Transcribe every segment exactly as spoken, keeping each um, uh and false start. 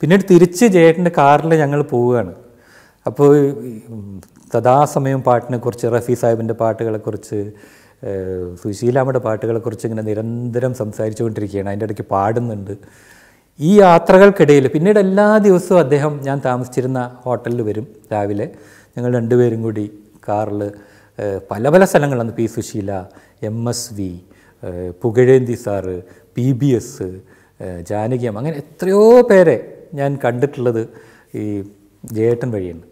പിന്നീട് തിരിച്ച് ജയേട്ടൻ്റെ കാറിൽ ഞങ്ങൾ പോവുകയാണ്. അപ്പോൾ സദാസമയം പാട്ടിനെക്കുറിച്ച്, റഫി സാഹിബിൻ്റെ പാട്ടുകളെക്കുറിച്ച്, സുശീലാമ്മയുടെ പാട്ടുകളെക്കുറിച്ച് ഇങ്ങനെ നിരന്തരം സംസാരിച്ചു കൊണ്ടിരിക്കുകയാണ്. അതിൻ്റെ ഇടയ്ക്ക് പാടുന്നുണ്ട്. ഈ യാത്രകൾക്കിടയിൽ പിന്നീട് എല്ലാ ദിവസവും അദ്ദേഹം ഞാൻ താമസിച്ചിരുന്ന ഹോട്ടലിൽ വരും. രാവിലെ ഞങ്ങൾ രണ്ടുപേരും കൂടി കാറിൽ പല പല സ്ഥലങ്ങളാണ്. P Susheela, M S V, Pugazhenthi sir, P B S, ജാനകിയം, അങ്ങനെ എത്രയോ പേരെ ഞാൻ കണ്ടിട്ടുള്ളത് ഈ ജയേട്ടൻ വഴിയാണ്.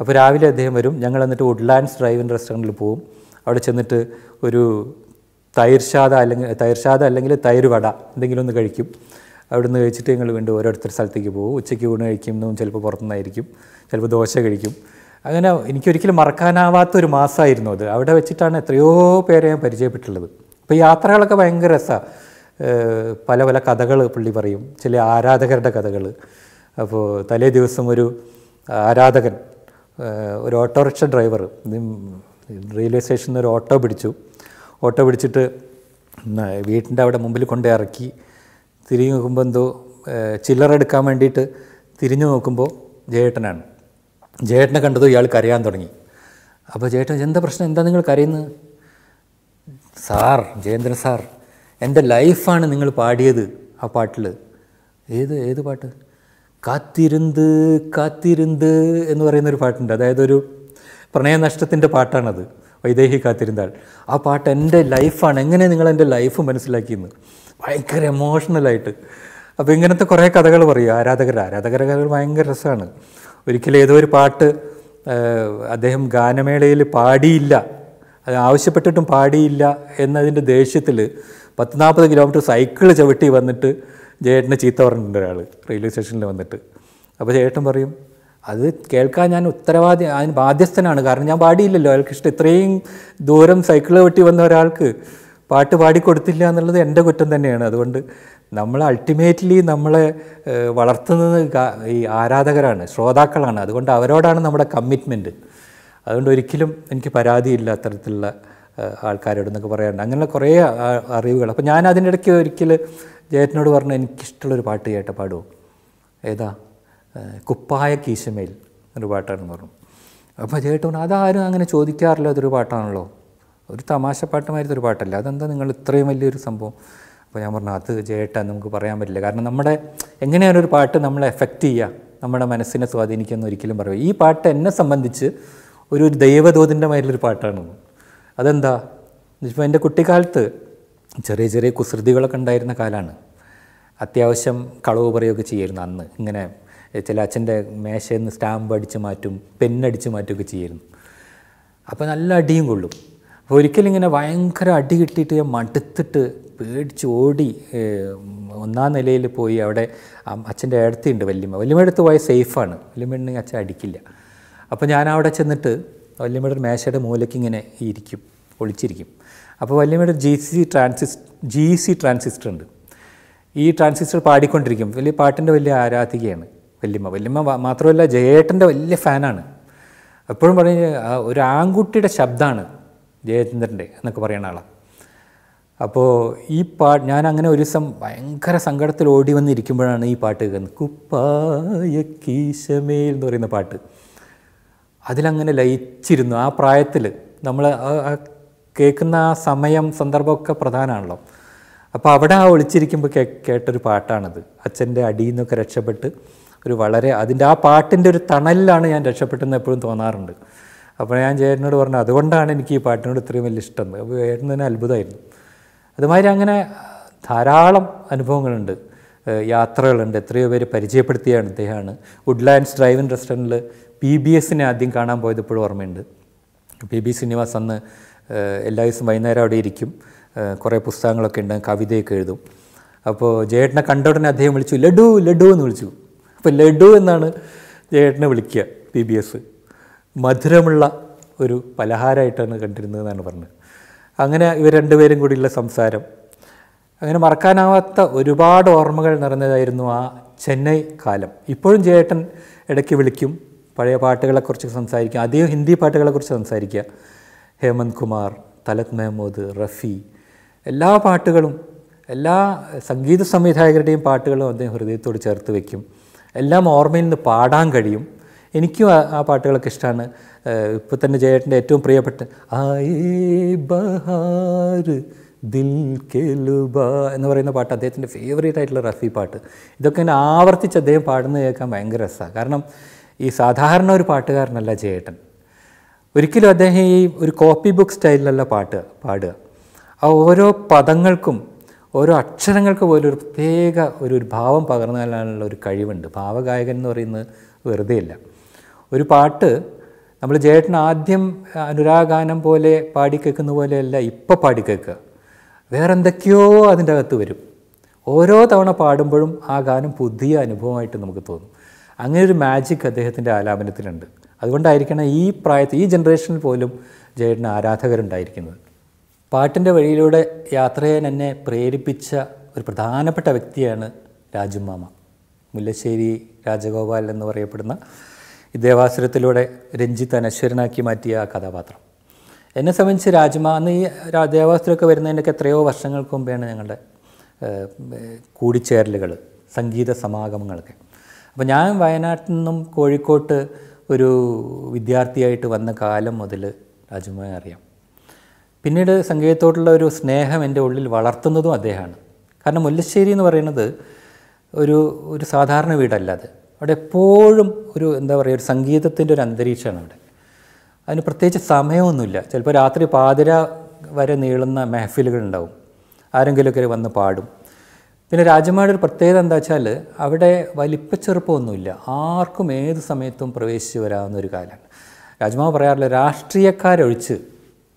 അപ്പോൾ രാവിലെ അദ്ദേഹം വരും. ഞങ്ങൾ എന്നിട്ട് വുഡ്ലാൻഡ്സ് ഡ്രൈവിൻ റെസ്റ്റോറൻറ്റിൽ പോവും. അവിടെ ചെന്നിട്ട് ഒരു തൈർഷാദ അല്ലെങ്കിൽ തൈർഷാദ അല്ലെങ്കിൽ തൈര് വട എന്തെങ്കിലും ഒന്ന് കഴിക്കും. അവിടെ നിന്ന് കഴിച്ചിട്ട് ഞങ്ങൾ വീണ്ടും ഓരോരുത്തർ സ്ഥലത്തേക്ക് പോകും. ഉച്ചയ്ക്ക് ഊണ് കഴിക്കുന്നതും ചിലപ്പോൾ പുറത്തുനിന്നായിരിക്കും, ചിലപ്പോൾ ദോശ കഴിക്കും. അങ്ങനെ എനിക്കൊരിക്കലും മറക്കാനാവാത്തൊരു മാസമായിരുന്നു അത്. അവിടെ വെച്ചിട്ടാണ് എത്രയോ പേരെ ഞാൻ പരിചയപ്പെട്ടിട്ടുള്ളത്. അപ്പോൾ യാത്രകളൊക്കെ ഭയങ്കര രസമാണ്. പല പല കഥകൾ പുള്ളി പറയും, ചില ആരാധകരുടെ കഥകൾ. അപ്പോൾ തലേ ദിവസം ഒരു ആരാധകൻ, ഒരു ഓട്ടോറിക്ഷ ഡ്രൈവർ, റെയിൽവേ സ്റ്റേഷനിൽ നിന്ന് ഒരു ഓട്ടോ പിടിച്ചു. ഓട്ടോ പിടിച്ചിട്ട് വീട്ടിൻ്റെ അവിടെ മുമ്പിൽ കൊണ്ട് ഇറക്കി. തിരിഞ്ഞു നോക്കുമ്പോൾ എന്തോ ചില്ലറെടുക്കാൻ വേണ്ടിയിട്ട് തിരിഞ്ഞു നോക്കുമ്പോൾ ജയേട്ടനാണ്. ജയേട്ടനെ കണ്ടത് ഇയാൾ കരയാൻ തുടങ്ങി. അപ്പോൾ ജയേട്ടൻ, എന്താ പ്രശ്നം, എന്താ നിങ്ങൾ കരയുന്നത്? സാർ, ജയേന്ദ്രൻ സാർ, എൻ്റെ ലൈഫാണ് നിങ്ങൾ പാടിയത് ആ പാട്ടിൽ. ഏത് ഏത് പാട്ട്? കാത്തിരുന്ന് കാത്തിരുന്ന് എന്ന് പറയുന്നൊരു പാട്ടുണ്ട്. അതായത് ഒരു പ്രണയനഷ്ടത്തിൻ്റെ പാട്ടാണത്, വൈദേഹി കാത്തിരുന്നാൾ. ആ പാട്ട് എൻ്റെ ലൈഫാണ്, എങ്ങനെ നിങ്ങൾ എൻ്റെ ലൈഫ് മനസ്സിലാക്കിയെന്ന് ഭയങ്കര എമോഷണലായിട്ട്. അപ്പോൾ ഇങ്ങനത്തെ കുറേ കഥകൾ പറയും ആരാധകർ. ആരാധകര കഥകൾ ഭയങ്കര രസമാണ്. ഒരിക്കലും ഏതോ ഒരു പാട്ട് അദ്ദേഹം ഗാനമേളയിൽ പാടിയില്ല, അത് ആവശ്യപ്പെട്ടിട്ടും പാടിയില്ല എന്നതിൻ്റെ ദേഷ്യത്തിൽ പത്ത് നാൽപ്പത് കിലോമീറ്റർ സൈക്കിൾ ചവിട്ടി വന്നിട്ട് ജയേട്ടനെ ചീത്ത പറഞ്ഞിട്ടുണ്ട് ഒരാൾ റെയിൽവേ സ്റ്റേഷനിൽ വന്നിട്ട്. അപ്പോൾ ജയേട്ടൻ പറയും, അത് കേൾക്കാൻ ഞാൻ ഉത്തരവാദി, അതിന് ബാധ്യസ്ഥനാണ്, കാരണം ഞാൻ പാടിയില്ലല്ലോ. അയാൾക്ക് ഇഷ്ടം, ഇത്രയും ദൂരം സൈക്കിൾ വെട്ടി വന്ന ഒരാൾക്ക് പാട്ട് പാടിക്കൊടുത്തില്ല എന്നുള്ളത് എൻ്റെ കുറ്റം തന്നെയാണ്. അതുകൊണ്ട് നമ്മൾ അൾട്ടിമേറ്റ്ലി നമ്മളെ വളർത്തുന്നത് ഈ ആരാധകരാണ്, ശ്രോതാക്കളാണ്. അതുകൊണ്ട് അവരോടാണ് നമ്മുടെ കമ്മിറ്റ്മെൻറ്റ്. അതുകൊണ്ട് ഒരിക്കലും എനിക്ക് പരാതിയില്ല അത്തരത്തിലുള്ള ആൾക്കാരോടെന്നൊക്കെ പറയാറുണ്ട്. അങ്ങനെ കുറേ അറിവുകൾ. അപ്പോൾ ഞാൻ അതിൻ്റെ ഇടയ്ക്ക് ഒരിക്കൽ ജയേട്ടനോട് പറഞ്ഞു, എനിക്കിഷ്ടമുള്ളൊരു പാട്ട് കേട്ട പാടുമോ? ഏതാ? കുപ്പായ കീശമേൽ എന്നൊരു പാട്ടാണെന്ന് പറഞ്ഞു. അപ്പോൾ ജയേട്ടൻ പറഞ്ഞു, അതാരും അങ്ങനെ ചോദിക്കാറില്ല, അതൊരു പാട്ടാണല്ലോ, ഒരു തമാശ പാട്ടുമായിട്ടൊരു പാട്ടല്ല, അതെന്താ നിങ്ങൾ ഇത്രയും വലിയൊരു സംഭവം? അപ്പോൾ ഞാൻ പറഞ്ഞു, അത് ജയേട്ടൻ നമുക്ക് പറയാൻ പറ്റില്ല, കാരണം നമ്മുടെ എങ്ങനെയാണ് ഒരു പാട്ട് നമ്മളെ എഫക്റ്റ് ചെയ്യുക, നമ്മുടെ മനസ്സിനെ സ്വാധീനിക്കുക എന്ന് ഒരിക്കലും പറയും. ഈ പാട്ട് എന്നെ സംബന്ധിച്ച് ഒരു ദൈവദൂതിൻ്റെ മാതിരിലൊരു പാട്ടാണെന്ന്. അതെന്താ? ഇപ്പോൾ എൻ്റെ കുട്ടിക്കാലത്ത് ചെറിയ ചെറിയ കുസൃതികളൊക്കെ ഉണ്ടായിരുന്ന കാലമാണ്. അത്യാവശ്യം കളവ് പറയുകയൊക്കെ ചെയ്യുമായിരുന്നു അന്ന്. ഇങ്ങനെ ചില അച്ഛൻ്റെ മേശയിൽ നിന്ന് സ്റ്റാമ്പ് അടിച്ച് മാറ്റും, പെന്നടിച്ച് മാറ്റുമൊക്കെ ചെയ്യുമായിരുന്നു. അപ്പോൾ നല്ല അടിയും കൊള്ളും. അപ്പോൾ ഒരിക്കലും ഇങ്ങനെ ഭയങ്കര അടി കിട്ടിയിട്ട് ഞാൻ മടുത്തിട്ട് പേടിച്ച് ഓടി ഒന്നാം നിലയിൽ പോയി. അവിടെ അച്ഛൻ്റെ അടുത്തുണ്ട് വല്യമ്മ. വല്യമ്മയുടെ അടുത്ത് പോയാൽ സേഫാണ്, വല്യമ്മയുണ്ടെങ്കിൽ അച്ഛൻ അടിക്കില്ല. അപ്പോൾ ഞാൻ അവിടെ ചെന്നിട്ട് വല്യമ്മയുടെ മേശയുടെ മൂലയ്ക്ക് ഇങ്ങനെ ഇരിക്കും, ഒളിച്ചിരിക്കും. അപ്പോൾ വല്യമ്മയുടെ ജി സി ട്രാൻസിസ് ജി സി ട്രാൻസിസ്റ്റർ ഉണ്ട്. ഈ ട്രാൻസിസ്റ്റർ പാടിക്കൊണ്ടിരിക്കും. വലിയ പാട്ടിൻ്റെ വലിയ ആരാധികയാണ് വല്യമ്മ. വല്യമ്മ മാത്രമല്ല, ജയേട്ടൻ്റെ വലിയ ഫാനാണ്. എപ്പോഴും പറഞ്ഞ ഒരു ആൺകുട്ടിയുടെ ശബ്ദമാണ് ജയചന്ദ്രൻ്റെ എന്നൊക്കെ പറയുന്ന ആളാണ്. അപ്പോൾ ഈ പാട്ട് ഞാൻ അങ്ങനെ ഒരു ദിവസം ഭയങ്കര സങ്കടത്തിൽ ഓടി വന്നിരിക്കുമ്പോഴാണ് ഈ പാട്ട് കേൾക്കുന്നത്. കുപ്പായ കീശമേൽ എന്ന് പറയുന്ന പാട്ട്. അതിലങ്ങനെ ലയിച്ചിരുന്നു. ആ പ്രായത്തിൽ നമ്മൾ കേൾക്കുന്ന ആ സമയം സന്ദർഭമൊക്കെ പ്രധാനമാണല്ലോ. അപ്പോൾ അവിടെ ആ ഒളിച്ചിരിക്കുമ്പോൾ കേ കേട്ടൊരു പാട്ടാണത്. അച്ഛൻ്റെ അടിയിൽ നിന്നൊക്കെ രക്ഷപ്പെട്ട് ഒരു വളരെ അതിൻ്റെ ആ പാട്ടിൻ്റെ ഒരു തണലിലാണ് ഞാൻ രക്ഷപ്പെട്ടെന്ന് എപ്പോഴും തോന്നാറുണ്ട്. അപ്പോൾ ഞാൻ ജയേട്ടനോട് പറഞ്ഞു, അതുകൊണ്ടാണ് എനിക്ക് ഈ പാട്ടിനോട് ഇത്രയും വലിയ ഇഷ്ടം. അപ്പോൾ ജയേട്ടൻ തന്നെ അത്ഭുതമായിരുന്നു. അതുമാതിരി അങ്ങനെ ധാരാളം അനുഭവങ്ങളുണ്ട്, യാത്രകളുണ്ട്. എത്രയോ പേര് പരിചയപ്പെടുത്തിയാണ് ഇദ്ദേഹമാണ്. വുഡ്ലാൻഡ്സ് ഡ്രൈവിൻ റെസ്റ്റോറൻറ്റിൽ പി ബി എസിനെ ആദ്യം കാണാൻ പോയത് ഇപ്പോഴും ഓർമ്മയുണ്ട്. പി ബി ശ്രീനിവാസ് അന്ന് എല്ലാ ദിവസവും വൈകുന്നേരം അവിടെ ഇരിക്കും. കുറേ പുസ്തകങ്ങളൊക്കെ ഉണ്ട്, കവിതയൊക്കെ എഴുതും. അപ്പോൾ ജയേട്ടനെ കണ്ട ഉടനെ അദ്ദേഹം വിളിച്ചു, ലഡു ലഡു എന്ന് വിളിച്ചു. അപ്പോൾ ലഡു എന്നാണ് ജയേട്ടനെ വിളിക്കുക പി ബി എസ്. മധുരമുള്ള ഒരു പലഹാരമായിട്ടാണ് കണ്ടിരുന്നതെന്നാണ് പറഞ്ഞത്. അങ്ങനെ ഇവർ രണ്ടുപേരും കൂടിയുള്ള സംസാരം, അങ്ങനെ മറക്കാനാവാത്ത ഒരുപാട് ഓർമ്മകൾ നിറഞ്ഞതായിരുന്നു ആ ചെന്നൈ കാലം. ഇപ്പോഴും ജയേട്ടൻ ഇടയ്ക്ക് വിളിക്കും, പഴയ പാട്ടുകളെക്കുറിച്ച് സംസാരിക്കുക. അധികം ഹിന്ദി പാട്ടുകളെക്കുറിച്ച് സംസാരിക്കുക. ഹേമന്ത് കുമാർ, തലത് മെഹ്മൂദ്, റഫി, എല്ലാ പാട്ടുകളും, എല്ലാ സംഗീത സംവിധായകരുടെയും പാട്ടുകളും അദ്ദേഹം ഹൃദയത്തോട് ചേർത്ത് വയ്ക്കും. എല്ലാം ഓർമ്മയിൽ നിന്ന് പാടാൻ കഴിയും. എനിക്കും ആ പാട്ടുകളൊക്കെ ഇഷ്ടമാണ്. ഇപ്പോൾ തന്നെ ജയേട്ടൻ്റെ ഏറ്റവും പ്രിയപ്പെട്ട ആയേ ബഹാർ ദിൽ കെ ലുബാ എന്ന് പറയുന്ന പാട്ട് അദ്ദേഹത്തിൻ്റെ ഫേവറേറ്റ് ആയിട്ടുള്ള റഫി പാട്ട്. ഇതൊക്കെ എന്നെ ആവർത്തിച്ച് അദ്ദേഹം പാടുന്നത് കേൾക്കാൻ ഭയങ്കര രസമാണ്. കാരണം ഈ സാധാരണ ഒരു പാട്ടുകാരനല്ല ജയേട്ടൻ. ഒരിക്കലും അദ്ദേഹം ഈ ഒരു കോപ്പി ബുക്ക് സ്റ്റൈലിലല്ല പാട്ട് പാടുക. ആ ഓരോ പദങ്ങൾക്കും ഓരോ അക്ഷരങ്ങൾക്ക് പോലും ഒരു പ്രത്യേക ഒരു ഒരു ഭാവം പകർന്നു നൽകാനുള്ള ഒരു കഴിവുണ്ട്. ഭാവഗായകൻ എന്ന് പറയുന്നത് വെറുതെയില്ല. ഒരു പാട്ട് നമ്മൾ ജയേട്ടൻ ആദ്യം അനുരാഗാനം പോലെ പാടി കേൾക്കുന്ന പോലെയല്ല ഇപ്പോൾ പാടി കേൾക്കുക. വേറെന്തൊക്കെയോ അതിൻ്റെ അകത്ത് വരും. ഓരോ തവണ പാടുമ്പോഴും ആ ഗാനം പുതിയ അനുഭവമായിട്ട് നമുക്ക് തോന്നും. അങ്ങനെ ഒരു മാജിക് അദ്ദേഹത്തിൻ്റെ ആലാപനത്തിലുണ്ട്. അതുകൊണ്ടായിരിക്കണം ഈ പ്രായത്തിൽ ഈ ജനറേഷനിൽ പോലും ജയേട്ടന് ആരാധകരുണ്ടായിരിക്കുന്നത്. പാട്ടിൻ്റെ വഴിയിലൂടെ യാത്രയാൻ എന്നെ പ്രേരിപ്പിച്ച ഒരു പ്രധാനപ്പെട്ട വ്യക്തിയാണ് രാജുമാമ. മുല്ലശ്ശേരി രാജഗോപാൽ എന്ന് പറയപ്പെടുന്ന ഈ ദേവാസുരത്തിലൂടെ രഞ്ജിത്ത് അനശ്വരനാക്കി മാറ്റിയ ആ കഥാപാത്രം എന്നെ സംബന്ധിച്ച് രാജുമാ അന്ന് ഈ ദേവാസുരമൊക്കെ വരുന്നതിൻ്റെയൊക്കെ എത്രയോ വർഷങ്ങൾക്ക് മുമ്പെയാണ് ഞങ്ങളുടെ കൂടിച്ചേരലുകൾ, സംഗീത സമാഗമങ്ങളൊക്കെ. അപ്പോൾ ഞാൻ വയനാട്ടിൽ നിന്നും കോഴിക്കോട്ട് ഒരു വിദ്യാർത്ഥിയായിട്ട് വന്ന കാലം മുതൽ രാജുമായെ അറിയാം. പിന്നീട് സംഗീതത്തോടുള്ള ഒരു സ്നേഹം എൻ്റെ ഉള്ളിൽ വളർത്തുന്നതും അദ്ദേഹമാണ്. കാരണം മുല്ലശ്ശേരി എന്ന് പറയുന്നത് ഒരു ഒരു സാധാരണ വീടല്ല. അത് അവിടെ എപ്പോഴും ഒരു എന്താ പറയുക ഒരു സംഗീതത്തിൻ്റെ ഒരു അന്തരീക്ഷമാണ് അവിടെ. അതിന് പ്രത്യേകിച്ച് സമയമൊന്നുമില്ല. ചിലപ്പോൾ രാത്രി പാതിര വരെ നീളുന്ന മെഹഫിലുകളുണ്ടാവും. ആരെങ്കിലുമൊക്കെ വന്ന് പാടും. പിന്നെ രാജമായുടെ ഒരു പ്രത്യേകത എന്താ വെച്ചാൽ അവിടെ വലിപ്പച്ചെറുപ്പമൊന്നുമില്ല. ആർക്കും ഏത് സമയത്തും പ്രവേശിച്ച് വരാവുന്ന ഒരു കാലമാണ്. രാജമാവ് പറയാറില്ല രാഷ്ട്രീയക്കാരൊഴിച്ച്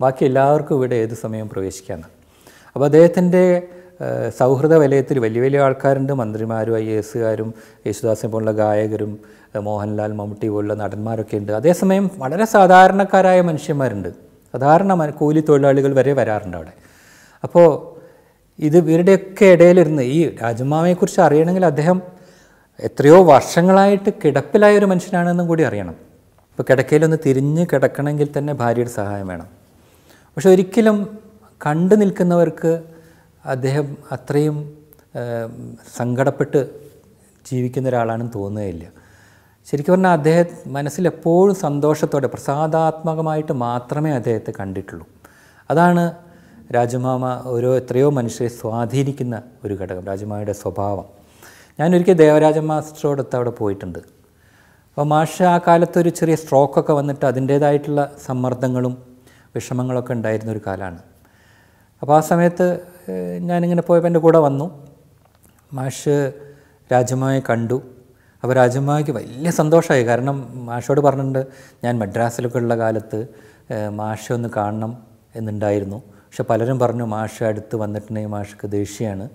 ബാക്കി എല്ലാവർക്കും ഇവിടെ ഏത് സമയവും പ്രവേശിക്കാമെന്ന്. അപ്പോൾ അദ്ദേഹത്തിൻ്റെ സൗഹൃദ വലയത്തിൽ വലിയ വലിയ ആൾക്കാരുണ്ട്. മന്ത്രിമാരും ഐ എ എസുകാരും യേശുദാസിനെ പോലുള്ള ഗായകരും മോഹൻലാൽ മമ്മൂട്ടി പോലുള്ള നടന്മാരൊക്കെ ഉണ്ട്. അതേസമയം വളരെ സാധാരണക്കാരായ മനുഷ്യന്മാരുണ്ട്. സാധാരണ കൂലി തൊഴിലാളികൾ വരെ വരാറുണ്ട് അവിടെ. അപ്പോൾ ഇത് ഇവരുടെയൊക്കെ ഇടയിലിരുന്ന് ഈ രാജമാവയെക്കുറിച്ച് അറിയണമെങ്കിൽ അദ്ദേഹം എത്രയോ വർഷങ്ങളായിട്ട് കിടപ്പിലായ ഒരു മനുഷ്യനാണെന്നും കൂടി അറിയണം. ഇപ്പോൾ കിടക്കയിലൊന്ന് തിരിഞ്ഞ് കിടക്കണമെങ്കിൽ തന്നെ ഭാര്യയുടെ സഹായം വേണം. പക്ഷെ ഒരിക്കലും കണ്ടു നിൽക്കുന്നവർക്ക് അദ്ദേഹം അത്രയും സങ്കടപ്പെട്ട് ജീവിക്കുന്ന ഒരാളാണെന്ന് തോന്നുകയില്ല. ശരിക്കും പറഞ്ഞാൽ അദ്ദേഹം മനസ്സിലെപ്പോഴും സന്തോഷത്തോടെ പ്രസാദാത്മകമായിട്ട് മാത്രമേ അദ്ദേഹത്തെ കണ്ടിട്ടുള്ളൂ. അതാണ് രാജമാമ ഓരോ എത്രയോ മനുഷ്യരെ സ്വാധീനിക്കുന്ന ഒരു ഘടകം, രാജമാമയുടെ സ്വഭാവം. ഞാനൊരിക്കൽ ദേവരാജ മാസ്റ്ററോടൊത്ത് അവിടെ പോയിട്ടുണ്ട്. അപ്പോൾ മാഷ് ആ കാലത്തൊരു ചെറിയ സ്ട്രോക്കൊക്കെ വന്നിട്ട് അതിൻ്റേതായിട്ടുള്ള സമ്മർദ്ദങ്ങളും വിഷമങ്ങളൊക്കെ ഉണ്ടായിരുന്നൊരു കാലമാണ്. അപ്പോൾ ആ സമയത്ത് ഞാനിങ്ങനെ പോയപ്പോൾ എൻ്റെ കൂടെ വന്നു മാഷ് രാജമാമയെ കണ്ടു. അപ്പോൾ രാജമാമയ്ക്ക് വലിയ സന്തോഷമായി. കാരണം മാഷോട് പറഞ്ഞിട്ടുണ്ട് ഞാൻ മദ്രാസിലൊക്കെ ഉള്ള കാലത്ത് മാഷെ ഒന്ന് കാണണം എന്നുണ്ടായിരുന്നു. പക്ഷെ പലരും പറഞ്ഞു മാഷ് അടുത്ത് വന്നിട്ടുണ്ടെങ്കിൽ മാഷക്ക് ദേഷ്യമാണ്,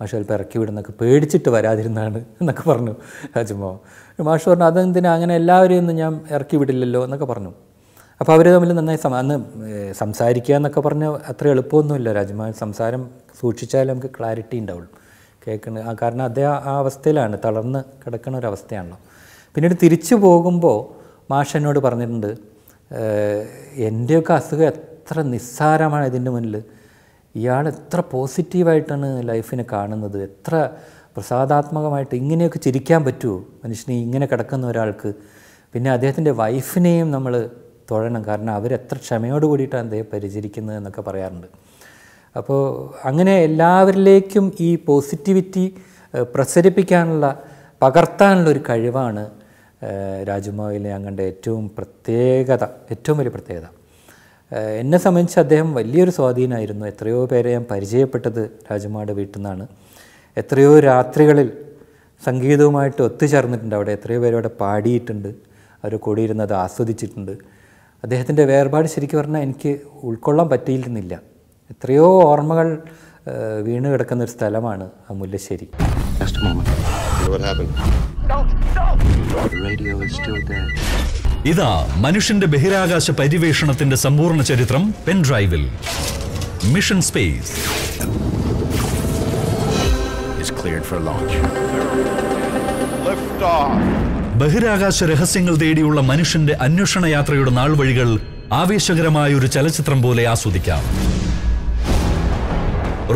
മാഷ് ചിലപ്പോൾ ഇറക്കി വിടുന്നൊക്കെ പേടിച്ചിട്ട് വരാതിരുന്നാണ് എന്നൊക്കെ പറഞ്ഞു രാജമാവ്. മാഷ് പറഞ്ഞു അതെന്തിനാ അങ്ങനെ എല്ലാവരും ഒന്നും ഞാൻ ഇറക്കി വിടില്ലല്ലോ എന്നൊക്കെ പറഞ്ഞു. അപ്പോൾ അവർ തമ്മിൽ നന്നായി സമ അന്ന് സംസാരിക്കുക എന്നൊക്കെ പറഞ്ഞാൽ അത്ര എളുപ്പമൊന്നുമില്ല. രാജമാവ് സംസാരം സൂക്ഷിച്ചാൽ നമുക്ക് ക്ലാരിറ്റി ഉണ്ടാവുള്ളൂ കേൾക്കുന്നത്. ആ കാരണം അദ്ദേഹം ആ അവസ്ഥയിലാണ്, തളർന്ന് കിടക്കുന്ന ഒരവസ്ഥയാണല്ലോ. പിന്നീട് തിരിച്ചു പോകുമ്പോൾ മാഷ് എന്നോട് പറഞ്ഞിട്ടുണ്ട് എൻ്റെയൊക്കെ അസുഖം എത്ര നിസ്സാരമാണ് ഇതിൻ്റെ മുന്നിൽ, ഇയാൾ എത്ര പോസിറ്റീവായിട്ടാണ് ലൈഫിനെ കാണുന്നത്, എത്ര പ്രസാദാത്മകമായിട്ട് ഇങ്ങനെയൊക്കെ ചിരിക്കാൻ പറ്റുമോ മനുഷ്യനെ, ഇങ്ങനെ കിടക്കുന്ന ഒരാൾക്ക്. പിന്നെ അദ്ദേഹത്തിൻ്റെ വൈഫിനെയും നമ്മൾ തൊഴണം, കാരണം അവരെത്ര ക്ഷമയോട് കൂടിയിട്ടാണ് അദ്ദേഹം പരിചരിക്കുന്നത് എന്നൊക്കെ പറയാറുണ്ട്. അപ്പോൾ അങ്ങനെ എല്ലാവരിലേക്കും ഈ പോസിറ്റിവിറ്റി പ്രസരിപ്പിക്കാനുള്ള പകർത്താനുള്ള ഒരു കഴിവാണ് രാജുമാവിലെ ഞങ്ങളുടെ ഏറ്റവും പ്രത്യേകത, ഏറ്റവും വലിയ പ്രത്യേകത. എന്നെ സംബന്ധിച്ച് അദ്ദേഹം വലിയൊരു സ്വാധീനമായിരുന്നു. എത്രയോ പേരെ ഞാൻ പരിചയപ്പെട്ടത് രാജുമായുടെ വീട്ടിൽ നിന്നാണ്. എത്രയോ രാത്രികളിൽ സംഗീതവുമായിട്ട് ഒത്തുചേർന്നിട്ടുണ്ട് അവിടെ. എത്രയോ പേരവിടെ പാടിയിട്ടുണ്ട്, അവർ കൂടിയിരുന്ന് അത് ആസ്വദിച്ചിട്ടുണ്ട്. അദ്ദേഹത്തിൻ്റെ വേർപാട് ശരിക്കും പറഞ്ഞാൽ എനിക്ക് ഉൾക്കൊള്ളാൻ പറ്റിയിരുന്നില്ല. എത്രയോ ഓർമ്മകൾ വീണ് കിടക്കുന്ന ഒരു സ്ഥലമാണ് ആ മുല്ലശ്ശേരി. ഇതാ മനുഷ്യന്റെ ബഹിരാകാശ പര്യവേഷണത്തിന്റെ സമ്പൂർണ്ണ ചരിത്രം പെൻഡ്രൈവിൽ. Mission space is cleared for launch. Lift off. ബഹിരാകാശ രഹസ്യങ്ങൾ തേടിയുള്ള മനുഷ്യന്റെ അന്വേഷണ യാത്രയുടെ നാൾവഴികൾ ആവേശകരമായ ഒരു ചലച്ചിത്രം പോലെ ആസ്വദിക്കാം.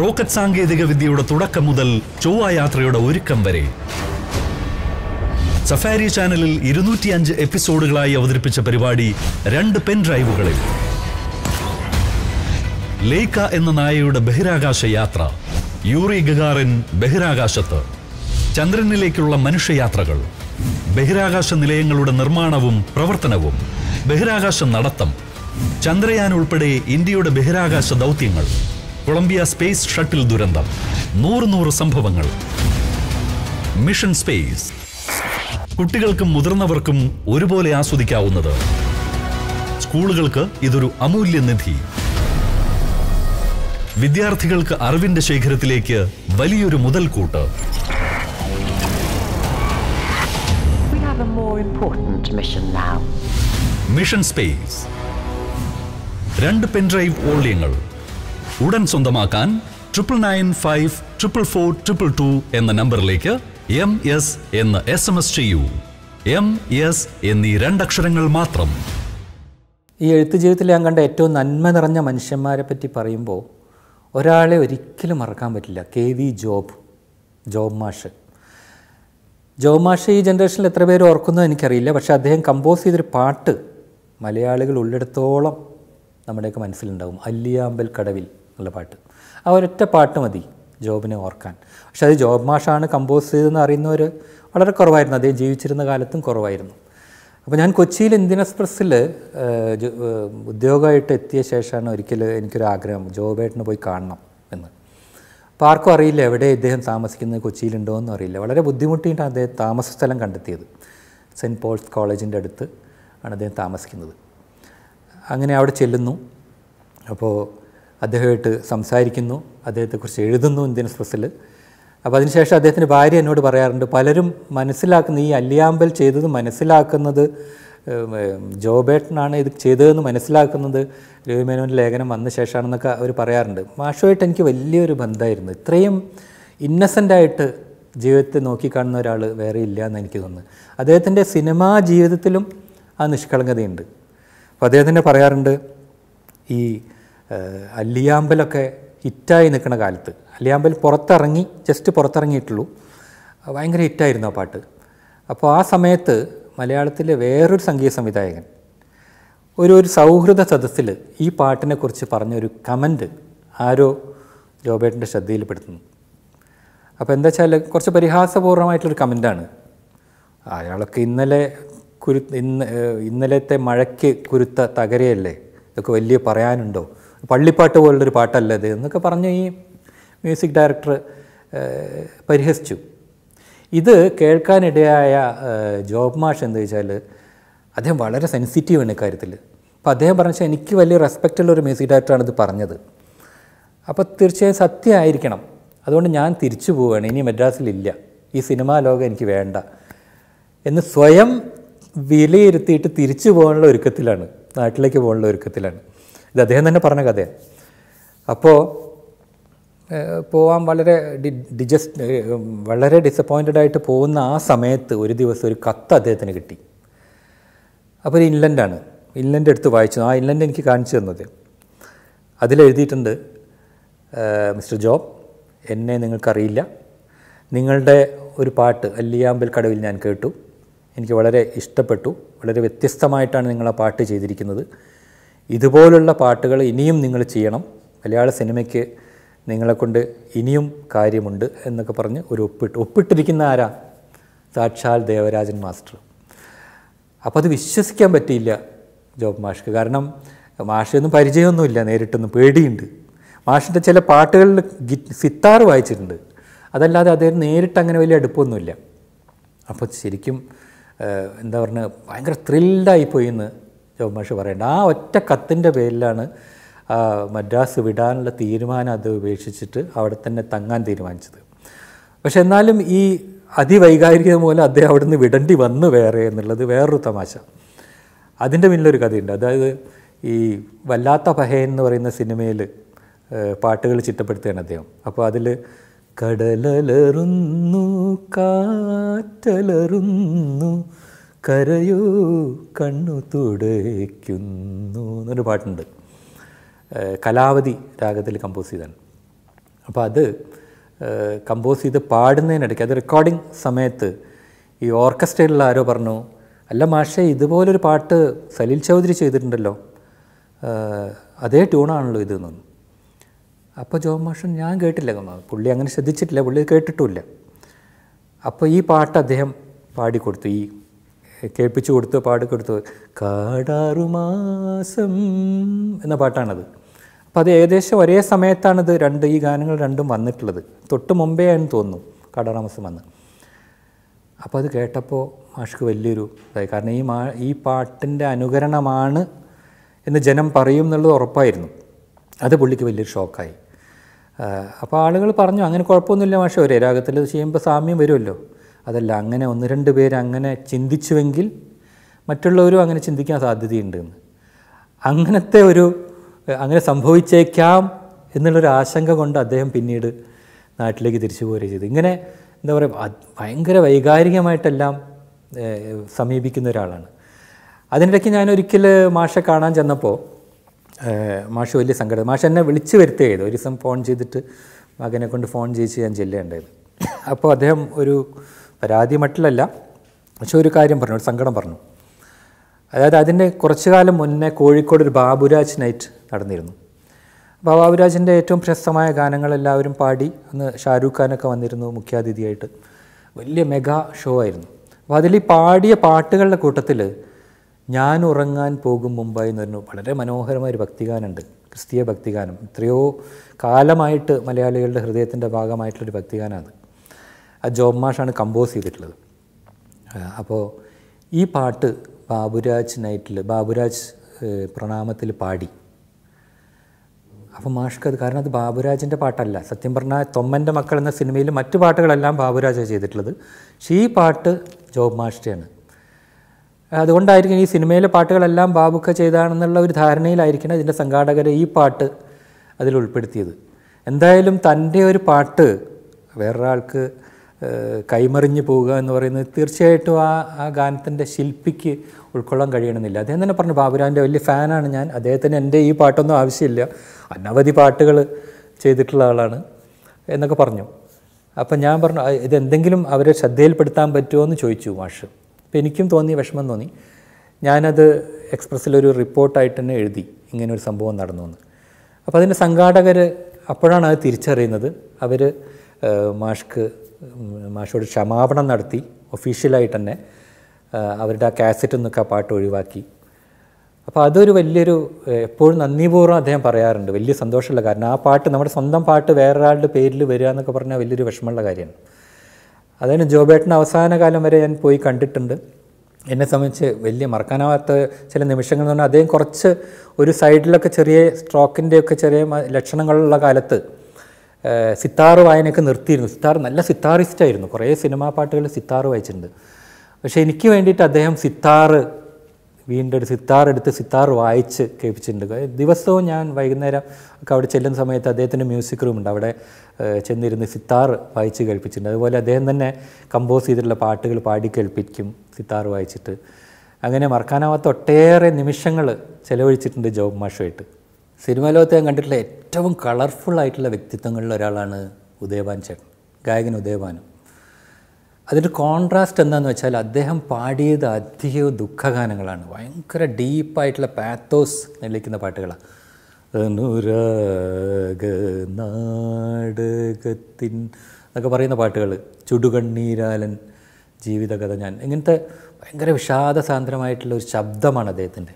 റോക്കറ്റ് സാങ്കേതിക വിദ്യയുടെ തുടക്കം മുതൽ ചൊവ്വായാത്രയുടെ ഒരുക്കം വരെ Safari Channel two oh five episode galai avadhirippicha parivadi രണ്ട് pen drive-ukalil. Leica enna nayayude bahiragasha yatra, Yuri Gagarin bahiragashathu, Chandranilekkulla manusha yathrakal, bahiragasha nilayangalude nirmanavum pravarthanavum, bahiragasha nadatham, Chandrayaan ulppade Indiyude bahiragasha dautyangal, Columbia Space Shuttle durandam, നൂറ് നൂറ് സംഭവങ്ങൾ. Mission Space. കുട്ടികൾക്കും മുതിർന്നവർക്കും ഒരുപോലെ ആസ്വദിക്കാവുന്നത്. സ്കൂളുകൾക്ക് ഇതൊരു അമൂല്യ നിധി. വിദ്യാർത്ഥികൾക്ക് അറിവിന്റെ ശേഖരത്തിലേക്ക് വലിയൊരു മുതൽക്കൂട്ട്. We have a more important mission now. Mission Space. രണ്ട് പെൻഡ്രൈവ് ഓളിയങ്ങൾ. ഉടൻ സ്വന്തമാക്കാൻ nine nine nine five four four two two two എന്ന നമ്പറിലേക്ക് എം എസ് എന്ന് എസ് എം എസ് ചെയ്യൂ. എം എസ് എന്നീ രണ്ടക്ഷരങ്ങൾ മാത്രം. ഈ എഴുത്ത് ജീവിതത്തിൽ ഞാൻ കണ്ട ഏറ്റവും നന്മ നിറഞ്ഞ മനുഷ്യന്മാരെ പറ്റി പറയുമ്പോൾ ഒരാളെ ഒരിക്കലും മറക്കാൻ പറ്റില്ല. കെ വി ജോബ് ജോബ് മാഷ് ജോബ് മാഷ് ഈ ജനറേഷനിൽ എത്ര പേര് ഓർക്കുന്നത് എനിക്കറിയില്ല. പക്ഷേ അദ്ദേഹം കമ്പോസ് ചെയ്തൊരു പാട്ട് മലയാളികൾ ഉള്ളിടത്തോളം നമ്മുടെയൊക്കെ മനസ്സിലുണ്ടാകും. അല്ലിയാമ്പൽ കടവിൽ എന്നുള്ള പാട്ട്. ആ ഒരൊറ്റ പാട്ട് മതി ജോബിനെ ഓർക്കാൻ. പക്ഷെ അത് ജോബ് മാഷാണ് കമ്പോസ് ചെയ്തതെന്ന് അറിയുന്നവർ വളരെ കുറവായിരുന്നു. അദ്ദേഹം ജീവിച്ചിരുന്ന കാലത്തും കുറവായിരുന്നു. അപ്പോൾ ഞാൻ കൊച്ചിയിൽ ഇന്ത്യൻ എക്സ്പ്രസ്സിൽ ഉദ്യോഗമായിട്ട് എത്തിയ ശേഷമാണ് ഒരിക്കൽ എനിക്കൊരാഗ്രഹം ജോബേട്ടന് പോയി കാണണം എന്ന്. അപ്പോൾ ആർക്കും അറിയില്ല എവിടെ ഇദ്ദേഹം താമസിക്കുന്നത്, കൊച്ചിയിലുണ്ടോ എന്നും അറിയില്ല. വളരെ ബുദ്ധിമുട്ടിയിട്ടാണ് അദ്ദേഹം താമസ സ്ഥലം കണ്ടെത്തിയത്. സെൻറ്റ് പോൾസ് കോളേജിൻ്റെ അടുത്ത് ആണ് അദ്ദേഹം താമസിക്കുന്നത്. അങ്ങനെ അവിടെ ചെല്ലുന്നു. അപ്പോൾ അദ്ദേഹമായിട്ട് സംസാരിക്കുന്നു, അദ്ദേഹത്തെക്കുറിച്ച് എഴുതുന്നു ഇന്ത്യൻ എക്സ്പ്രസ്സിൽ. അപ്പോൾ അതിനുശേഷം അദ്ദേഹത്തിൻ്റെ ഭാര്യ എന്നോട് പറയാറുണ്ട്, പലരും മനസ്സിലാക്കുന്ന ഈ അല്ലിയാമ്പൽ ചെയ്തത് മനസ്സിലാക്കുന്നത് ജോബേട്ടനാണ് ഇത് ചെയ്തതെന്ന് മനസ്സിലാക്കുന്നത് രവിമേനോൻ്റെ ലേഖനം വന്ന ശേഷമാണെന്നൊക്കെ അവർ പറയാറുണ്ട്. മാഷുമായിട്ട് എനിക്ക് വലിയൊരു ബന്ധമായിരുന്നു. ഇത്രയും ഇന്നസെൻ്റായിട്ട് ജീവിതത്തെ നോക്കിക്കാണുന്ന ഒരാൾ വേറെ ഇല്ല എന്ന് എനിക്ക് തോന്നുന്നു. അദ്ദേഹത്തിൻ്റെ സിനിമാ ജീവിതത്തിലും ആ നിഷ്കളങ്കതയുണ്ട്. അപ്പോൾ അദ്ദേഹത്തിൻ്റെ പറയാറുണ്ട്, ഈ അല്ലിയാമ്പലൊക്കെ ഹിറ്റായി നിൽക്കുന്ന കാലത്ത്, അല്ലിയാമ്പൽ പുറത്തിറങ്ങി ജസ്റ്റ് പുറത്തിറങ്ങിയിട്ടുള്ളൂ, ഭയങ്കര ഹിറ്റായിരുന്നു ആ പാട്ട്. അപ്പോൾ ആ സമയത്ത് മലയാളത്തിലെ വേറൊരു സംഗീത സംവിധായകൻ ഒരു ഒരു സൗഹൃദ സദസ്സിൽ ഈ പാട്ടിനെക്കുറിച്ച് പറഞ്ഞൊരു കമൻറ്റ് ആരോ ജോബേട്ടൻ്റെ ശ്രദ്ധയിൽപ്പെടുത്തുന്നു. അപ്പോൾ എന്താ വെച്ചാൽ കുറച്ച് പരിഹാസപൂർവ്വമായിട്ടുള്ളൊരു കമൻറ്റാണ്. അയാളൊക്കെ ഇന്നലെ കുരു ഇന്ന് ഇന്നലത്തെ മഴയ്ക്ക് കുരുത്ത തകരയല്ലേ, ഇതൊക്കെ വലിയ പറയാനുണ്ടോ, പള്ളിപ്പാട്ട് പോലുള്ളൊരു പാട്ടല്ല ഇത് എന്നൊക്കെ പറഞ്ഞ് ഈ മ്യൂസിക് ഡയറക്ടർ പരിഹസിച്ചു. ഇത് കേൾക്കാനിടയായ ജോബ് മാഷ് എന്താ വെച്ചാൽ അദ്ദേഹം വളരെ സെൻസിറ്റീവാണ് ഇക്കാര്യത്തിൽ. അപ്പോൾ അദ്ദേഹം പറഞ്ഞ വെച്ചാൽ എനിക്ക് വലിയ റെസ്പെക്റ്റുള്ളൊരു മ്യൂസിക് ഡയറക്ടറാണിത് പറഞ്ഞത്. അപ്പോൾ തീർച്ചയായും സത്യമായിരിക്കണം. അതുകൊണ്ട് ഞാൻ തിരിച്ചു പോവുകയാണ്, ഇനി മദ്രാസിലില്ല, ഈ സിനിമാ ലോകം എനിക്ക് വേണ്ട എന്ന് സ്വയം വിലയിരുത്തിയിട്ട് തിരിച്ചു പോകാനുള്ള ഒരുക്കത്തിലാണ്, നാട്ടിലേക്ക് പോകാനുള്ള ഒരുക്കത്തിലാണ്. ഇത് അദ്ദേഹം തന്നെ പറഞ്ഞ കഥയാണ്. അപ്പോൾ പോവാൻ വളരെ ഡി ഡിജസ്റ്റ് വളരെ ഡിസപ്പോയിൻറ്റഡ് ആയിട്ട് പോകുന്ന ആ സമയത്ത് ഒരു ദിവസം ഒരു കത്ത് അദ്ദേഹത്തിന് കിട്ടി. അപ്പോൾ ഒരു ഇൻലൻഡാണ്, ഇൻലൻഡ് എടുത്ത് വായിച്ചു. ആ ഇൻലൻഡ് എനിക്ക് കാണിച്ചു തന്നത്. അതിലെഴുതിയിട്ടുണ്ട്, മിസ്റ്റർ ജോബ്, എന്നെ നിങ്ങൾക്കറിയില്ല, നിങ്ങളുടെ ഒരു പാട്ട് അല്ലിയാമ്പൽ കടവിൽ ഞാൻ കേട്ടു, എനിക്ക് വളരെ ഇഷ്ടപ്പെട്ടു, വളരെ വ്യത്യസ്തമായിട്ടാണ് നിങ്ങൾ ആ പാട്ട് ചെയ്തിരിക്കുന്നത്, ഇതുപോലുള്ള പാട്ടുകൾ ഇനിയും നിങ്ങൾ ചെയ്യണം, മലയാള സിനിമയ്ക്ക് നിങ്ങളെക്കൊണ്ട് ഇനിയും കാര്യമുണ്ട് എന്നൊക്കെ പറഞ്ഞ് ഒരു ഒപ്പിട്ട് ഒപ്പിട്ടിരിക്കുന്ന ആരാ, സാക്ഷാൽ ദേവരാജൻ മാസ്റ്റർ. അപ്പോൾ അത് വിശ്വസിക്കാൻ പറ്റിയില്ല ജോബ് മാഷ്ക്ക്. കാരണം മാഷൊന്നും പരിചയമൊന്നുമില്ല, നേരിട്ടൊന്നും പേടിയുണ്ട്. മാഷിൻ്റെ ചില പാട്ടുകളിൽ ഗി സിത്താറ് വായിച്ചിട്ടുണ്ട്, അതല്ലാതെ അദ്ദേഹം നേരിട്ട് അങ്ങനെ വലിയ അടുപ്പമൊന്നുമില്ല. അപ്പോൾ ശരിക്കും എന്താ പറഞ്ഞാൽ ഭയങ്കര ത്രിൽഡായിപ്പോയി എന്ന് ജോബ് മാഷ് പറയേണ്ട. ആ ഒറ്റ കത്തിൻ്റെ പേരിലാണ് മദ്രാസ് വിടാനുള്ള തീരുമാനം അത് ഉപേക്ഷിച്ചിട്ട് അവിടെ തന്നെ തങ്ങാൻ തീരുമാനിച്ചത്. പക്ഷെ എന്നാലും ഈ അതിവൈകാരികത മൂലം അദ്ദേഹം അവിടെ നിന്ന് വിടേണ്ടി വന്നു വേറെ എന്നുള്ളത് വേറൊരു തമാശ. അതിൻ്റെ പിന്നിലൊരു കഥയുണ്ട്. അതായത് ഈ വല്ലാത്ത പഹയൻ എന്ന് പറയുന്ന സിനിമയിൽ പാട്ടുകൾ ചിട്ടപ്പെടുത്തുകയാണ് അദ്ദേഹം. അപ്പോൾ അതിൽ കടലലറുന്നു കാറ്റലറുന്നു കരയോ കണ്ണു തുടയ്ക്കുന്നു എന്നൊരു പാട്ടുണ്ട്. കലാവതി രാഗത്തിൽ കമ്പോസ് ചെയ്താണ്. അപ്പോൾ അത് കമ്പോസ് ചെയ്ത് പാടുന്നതിനിടയ്ക്ക്, അത് റെക്കോർഡിംഗ് സമയത്ത് ഈ ഓർക്കസ്ട്രയിൽ ആരോ പറഞ്ഞു, അല്ല മാഷേ ഇതുപോലൊരു പാട്ട് സലീൽ ചൗധരി ചെയ്തിട്ടുണ്ടല്ലോ, അതേ ട്യൂണാണല്ലോ ഇത് എന്നൊന്നും. അപ്പോൾ ജോബ് മാഷൻ ഞാൻ കേട്ടില്ല, പുള്ളി അങ്ങനെ ശ്രദ്ധിച്ചിട്ടില്ല, പുള്ളി കേട്ടിട്ടുമില്ല. അപ്പോൾ ഈ പാട്ട് അദ്ദേഹം പാടിക്കൊടുത്തു, ഈ കേൾപ്പിച്ചു കൊടുത്തു, പാടിക്കൊടുത്തു. കാടാറുമാസം എന്ന പാട്ടാണത്. അപ്പോൾ അത് ഏകദേശം ഒരേ സമയത്താണിത് രണ്ട് ഈ ഗാനങ്ങൾ രണ്ടും വന്നിട്ടുള്ളത്, തൊട്ട് മുമ്പേ ആണെന്ന് തോന്നുന്നു കാടാറുമാസം വന്ന്. അപ്പോൾ അത് കേട്ടപ്പോൾ മാഷ്ക്ക് വലിയൊരു ഇതായി, കാരണം ഈ മാ ഈ പാട്ടിൻ്റെ അനുകരണമാണ് എന്ന് ജനം പറയും എന്നുള്ളത് ഉറപ്പായിരുന്നു. അത് പുള്ളിക്ക് വലിയൊരു ഷോക്കായി. അപ്പോൾ ആളുകൾ പറഞ്ഞു, അങ്ങനെ കുഴപ്പമൊന്നുമില്ല മാഷേ, ഒരേ രാഗത്തിൽ ചെയ്യുമ്പോൾ സാമ്യം വരുമല്ലോ. അതല്ല, അങ്ങനെ ഒന്ന് രണ്ട് പേര് അങ്ങനെ ചിന്തിച്ചുവെങ്കിൽ മറ്റുള്ളവരും അങ്ങനെ ചിന്തിക്കാൻ സാധ്യതയുണ്ടെന്ന്, അങ്ങനത്തെ ഒരു അങ്ങനെ സംഭവിച്ചേക്കാം എന്നുള്ളൊരു ആശങ്ക കൊണ്ട് അദ്ദേഹം പിന്നീട് നാട്ടിലേക്ക് തിരിച്ചു പോരുകയും ചെയ്തു. ഇങ്ങനെ എന്താ പറയുക, ഭയങ്കര വൈകാരികമായിട്ടെല്ലാം സമീപിക്കുന്ന ഒരാളാണ്. അതിനിടയ്ക്ക് ഞാനൊരിക്കൽ മാഷെ കാണാൻ ചെന്നപ്പോൾ മാഷ് വലിയ സങ്കടം, മാഷ് എന്നെ വിളിച്ചു വരുത്തുക ചെയ്തു. ഒരു ദിവസം ഫോൺ ചെയ്തിട്ട് മകനെ കൊണ്ട് ഫോൺ ചെയ്യിച്ച് ഞാൻ ചെല്ലുകയുണ്ടായത്. അപ്പോൾ അദ്ദേഹം ഒരു പരാതി മട്ടിലല്ല, പക്ഷെ ഒരു കാര്യം പറഞ്ഞു, ഒരു സങ്കടം പറഞ്ഞു. അതായത് അതിൻ്റെ കുറച്ചു കാലം മുന്നേ കോഴിക്കോട് ഒരു ബാബുരാജ് നൈറ്റ് നടന്നിരുന്നു. അപ്പോൾ ബാബുരാജിൻ്റെ ഏറ്റവും പ്രശസ്തമായ ഗാനങ്ങളെല്ലാവരും പാടി. അന്ന് ഷാരൂഖ് ഖാനൊക്കെ വന്നിരുന്നു മുഖ്യാതിഥിയായിട്ട്, വലിയ മെഗാ ഷോ ആയിരുന്നു. അപ്പോൾ അതിൽ പാടിയ പാട്ടുകളുടെ കൂട്ടത്തിൽ ഞാൻ ഉറങ്ങാൻ പോകും മുമ്പായി എന്ന് പറഞ്ഞു, വളരെ മനോഹരമായൊരു ഭക്തിഗാനമുണ്ട്, ക്രിസ്തീയ ഭക്തിഗാനം. എത്രയോ കാലമായിട്ട് മലയാളികളുടെ ഹൃദയത്തിൻ്റെ ഭാഗമായിട്ടുള്ളൊരു ഭക്തിഗാനമാണ്. ആ ജോബ് മാഷാണ് കമ്പോസ് ചെയ്തിട്ടുള്ളത്. അപ്പോൾ ഈ പാട്ട് ബാബുരാജ് നൈറ്റിൽ ബാബുരാജ് പ്രണാമത്തിൽ പാടി. അപ്പോൾ മാഷ്ക്ക് അത്, കാരണം അത് ബാബുരാജിൻ്റെ പാട്ടല്ല, സത്യം പറഞ്ഞാൽ തൊമ്മൻ്റെ മക്കൾ എന്ന സിനിമയിൽ മറ്റു പാട്ടുകളെല്ലാം ബാബുരാജാണ് ചെയ്തിട്ടുള്ളത്, പക്ഷേ ഈ പാട്ട് ജോബ് മാഷ്ടെയാണ്. അതുകൊണ്ടായിരിക്കും ഈ സിനിമയിലെ പാട്ടുകളെല്ലാം ബാബുക്ക ചെയ്താണെന്നുള്ള ഒരു ധാരണയിലായിരിക്കണം ഇതിൻ്റെ സംഘാടകർ ഈ പാട്ട് അതിൽ ഉൾപ്പെടുത്തിയത്. എന്തായാലും തൻ്റെ ഒരു പാട്ട് വേറൊരാൾക്ക് കൈമറിഞ്ഞു പോവുക എന്ന് പറയുന്നത് തീർച്ചയായിട്ടും ആ ആ ഗാനത്തിൻ്റെ ശില്പിക്ക് ഉൾക്കൊള്ളാൻ കഴിയണമെന്നില്ല. അദ്ദേഹം തന്നെ പറഞ്ഞു, ബാബുരാജിൻ്റെ വലിയ ഫാനാണ് ഞാൻ, അദ്ദേഹത്തിന് എൻ്റെ ഈ പാട്ടൊന്നും ആവശ്യമില്ല, അനവധി പാട്ടുകൾ ചെയ്തിട്ടുള്ള ആളാണ് എന്നൊക്കെ പറഞ്ഞു. അപ്പം ഞാൻ പറഞ്ഞു, ഇതെന്തെങ്കിലും അവരെ ശ്രദ്ധയിൽപ്പെടുത്താൻ പറ്റുമോ എന്ന് ചോദിച്ചു മാഷ്. അപ്പോൾ എനിക്കും തോന്നി, വിഷമം തോന്നി. ഞാനത് എക്സ്പ്രസ്സിലൊരു റിപ്പോർട്ടായിട്ട് തന്നെ എഴുതി, ഇങ്ങനൊരു സംഭവം നടന്നു എന്ന്. അപ്പോൾ അതിൻ്റെ സംഘാടകർ അപ്പോഴാണ് അത് തിരിച്ചറിയുന്നത്. അവർ മാഷ്ക്ക് മാഷോട് ക്ഷമാപണം നടത്തി ഒഫീഷ്യലായിട്ട് തന്നെ, അവരുടെ ആ കാസറ്റ് നിന്നൊക്കെ ആ പാട്ട് ഒഴിവാക്കി. അപ്പോൾ അതൊരു വലിയൊരു, എപ്പോഴും നന്ദിപൂർവ്വം അദ്ദേഹം പറയാറുണ്ട്, വലിയ സന്തോഷമുള്ള, കാരണം ആ പാട്ട് നമ്മുടെ സ്വന്തം പാട്ട് വേറൊരാളുടെ പേരിൽ വരിക എന്നൊക്കെ പറഞ്ഞാൽ വലിയൊരു വിഷമമുള്ള കാര്യമാണ്. അതാണ് ജോബേട്ടൻ അവസാന കാലം വരെ ഞാൻ പോയി കണ്ടിട്ടുണ്ട്. എന്നെ സംബന്ധിച്ച് വലിയ മറക്കാനാവാത്ത ചില നിമിഷങ്ങൾ എന്ന് പറഞ്ഞാൽ, അദ്ദേഹം കുറച്ച് ഒരു സൈഡിലൊക്കെ ചെറിയ സ്ട്രോക്കിൻ്റെയൊക്കെ ചെറിയ ലക്ഷണങ്ങളുള്ള കാലത്ത് സിത്താറ് വായനയൊക്കെ നിർത്തിയിരുന്നു. സിത്താർ നല്ല സിത്താറിസ്റ്റായിരുന്നു, കുറേ സിനിമാ പാട്ടുകൾ സിത്താറ് വായിച്ചിട്ടുണ്ട്. പക്ഷേ എനിക്ക് വേണ്ടിയിട്ട് അദ്ദേഹം സിത്താറ് വീണ്ടും ഒരു സിത്താറെടുത്ത് സിത്താർ വായിച്ച് കേൾപ്പിച്ചിട്ടുണ്ട്. ദിവസവും ഞാൻ വൈകുന്നേരം ഒക്കെ അവിടെ ചെല്ലുന്ന സമയത്ത് അദ്ദേഹത്തിൻ്റെ മ്യൂസിക് റൂമുണ്ട്, അവിടെ ചെന്നിരുന്ന് സിത്താർ വായിച്ച് കേൾപ്പിച്ചിട്ടുണ്ട്. അതുപോലെ അദ്ദേഹം തന്നെ കമ്പോസ് ചെയ്തിട്ടുള്ള പാട്ടുകൾ പാടി കേൾപ്പിക്കും സിത്താർ വായിച്ചിട്ട്. അങ്ങനെ മറക്കാനാവാത്ത ഒട്ടേറെ നിമിഷങ്ങൾ ചിലവഴിച്ചിട്ടുണ്ട് ജോബ് മാഷുമായിട്ട്. സിനിമാ ലോകത്ത് ഞാൻ കണ്ടിട്ടുള്ള ഏറ്റവും കളർഫുള്ളായിട്ടുള്ള വ്യക്തിത്വങ്ങളിൽ ഒരാളാണ് ഉദയഭാൻ ചേട്ടൻ, ഗായകൻ ഉദയഭാനു. അതിൻ്റെ കോൺട്രാസ്റ്റ് എന്താണെന്ന് വെച്ചാൽ, അദ്ദേഹം പാടിയത് അധികവും ദുഃഖഗാനങ്ങളാണ്, ഭയങ്കര ഡീപ്പായിട്ടുള്ള പാത്തോസ് നിലയ്ക്കുന്ന പാട്ടുകളാണ്. അനുരാഗനാടകത്തിൻ എന്നൊക്കെ പറയുന്ന പാട്ടുകൾ, ചുടുകണ്ണീരാലൻ ജീവിതകഥ ഞാൻ, ഇങ്ങനത്തെ ഭയങ്കര വിഷാദസാന്ദ്രമായിട്ടുള്ള ഒരു ശബ്ദമാണ് അദ്ദേഹത്തിൻ്റെ.